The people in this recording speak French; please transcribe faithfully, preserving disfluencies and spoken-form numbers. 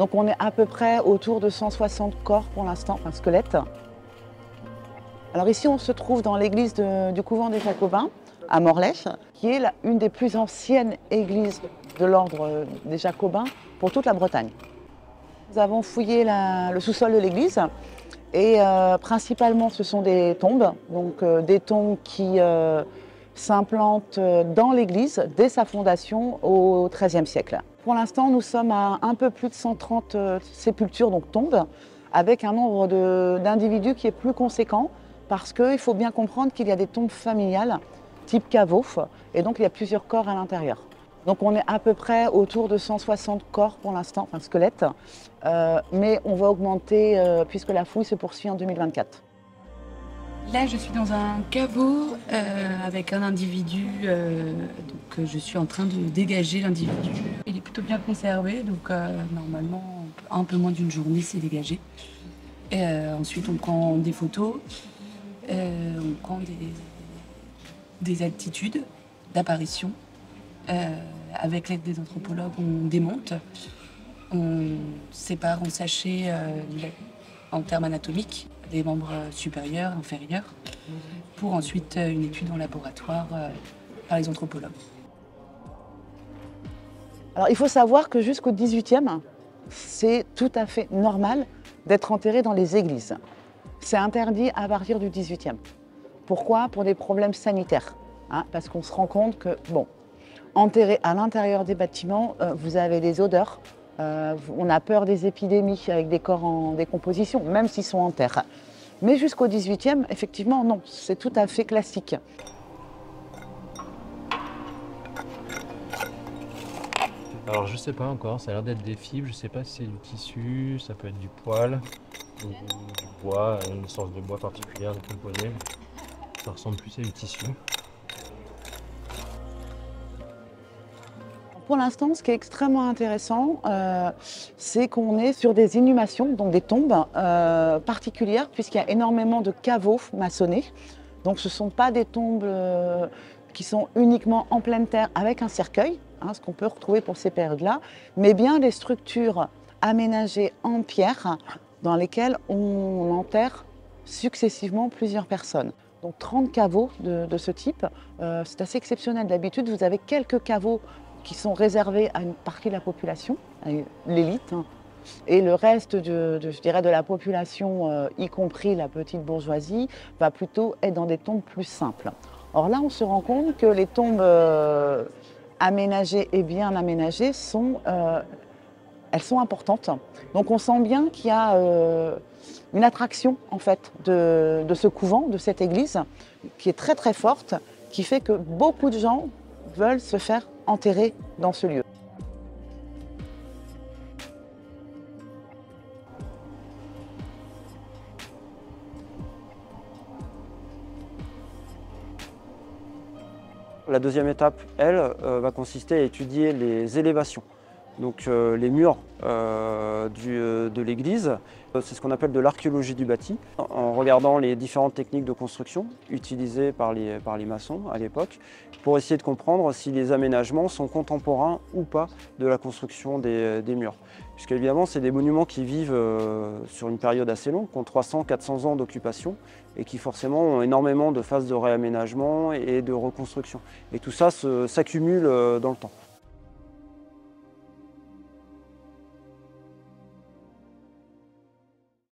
Donc on est à peu près autour de cent soixante corps pour l'instant, enfin squelettes. Alors ici on se trouve dans l'église du couvent des Jacobins à Morlaix, qui est la, une des plus anciennes églises de l'ordre des Jacobins pour toute la Bretagne. Nous avons fouillé la, le sous-sol de l'église. Et euh, principalement, ce sont des tombes, donc euh, des tombes qui euh, s'implantent dans l'église dès sa fondation au treizième siècle. Pour l'instant, nous sommes à un peu plus de cent trente euh, sépultures, donc tombes, avec un nombre d'individus qui est plus conséquent, parce qu'il faut bien comprendre qu'il y a des tombes familiales, type caveau, et donc il y a plusieurs corps à l'intérieur. Donc on est à peu près autour de cent soixante corps pour l'instant, enfin squelettes, euh, mais on va augmenter euh, puisque la fouille se poursuit en deux mille vingt-quatre. Là, je suis dans un caveau euh, avec un individu, euh, donc je suis en train de dégager l'individu. Il est plutôt bien conservé, donc euh, normalement, un peu moins d'une journée, c'est dégagé. Et, euh, ensuite, on prend des photos, euh, on prend des, des altitudes d'apparition. Euh, avec l'aide des anthropologues, on démonte, on sépare en sachets, euh, en termes anatomiques, des membres supérieurs, inférieurs, pour ensuite euh, une étude en laboratoire euh, par les anthropologues. Alors il faut savoir que jusqu'au dix-huitième, c'est tout à fait normal d'être enterré dans les églises. C'est interdit à partir du dix-huitième. Pourquoi? Pour des problèmes sanitaires, hein, parce qu'on se rend compte que, bon, enterrés à l'intérieur des bâtiments, euh, vous avez des odeurs, euh, on a peur des épidémies avec des corps en décomposition, même s'ils sont en terre. Mais jusqu'au dix-huitième, effectivement, non, c'est tout à fait classique. Alors je sais pas encore, ça a l'air d'être des fibres, je sais pas si c'est du tissu, ça peut être du poil, ou du bois, une sorte de bois particulière décomposé. Ça ressemble plus à du tissu. Pour l'instant, ce qui est extrêmement intéressant, euh, c'est qu'on est sur des inhumations, donc des tombes euh, particulières, puisqu'il y a énormément de caveaux maçonnés. Donc ce ne sont pas des tombes euh, qui sont uniquement en pleine terre avec un cercueil, hein, ce qu'on peut retrouver pour ces périodes-là, mais bien des structures aménagées en pierre dans lesquelles on enterre successivement plusieurs personnes. Donc trente caveaux de, de ce type, euh, c'est assez exceptionnel. D'habitude, vous avez quelques caveaux qui sont réservés à une partie de la population, l'élite, hein, et le reste de, de, je dirais, de la population, euh, y compris la petite bourgeoisie, va plutôt être dans des tombes plus simples. Or là, on se rend compte que les tombes euh, aménagées et bien aménagées sont, euh, elles sont importantes. Donc on sent bien qu'il y a euh, une attraction en fait de, de ce couvent, de cette église, qui est très très forte, qui fait que beaucoup de gens veulent se faire enterrés dans ce lieu. La deuxième étape, elle, euh, va consister à étudier les élévations, donc euh, les murs euh, du, euh, de l'église. C'est ce qu'on appelle de l'archéologie du bâti, en regardant les différentes techniques de construction utilisées par les, par les maçons à l'époque, pour essayer de comprendre si les aménagements sont contemporains ou pas de la construction des, des murs. Puisqu'évidemment, c'est des monuments qui vivent euh, sur une période assez longue, qui ont trois cents à quatre cents ans d'occupation, et qui forcément ont énormément de phases de réaménagement et de reconstruction. Et tout ça s'accumule dans le temps.